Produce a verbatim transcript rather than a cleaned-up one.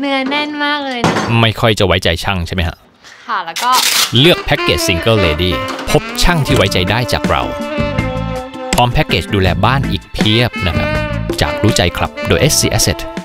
เนื้อแน่นมากเลยนะไม่ค่อยจะไว้ใจช่างใช่ไหมฮะค่ะแล้วก็เลือกแพ็กเกจซิงเกิลเลดี้พบช่างที่ไว้ใจได้จากเราพร้อมแพ็กเกจดูแลบ้านอีกเพียบนะครับจากรู้ใจคลับโดย เอส ซี Asset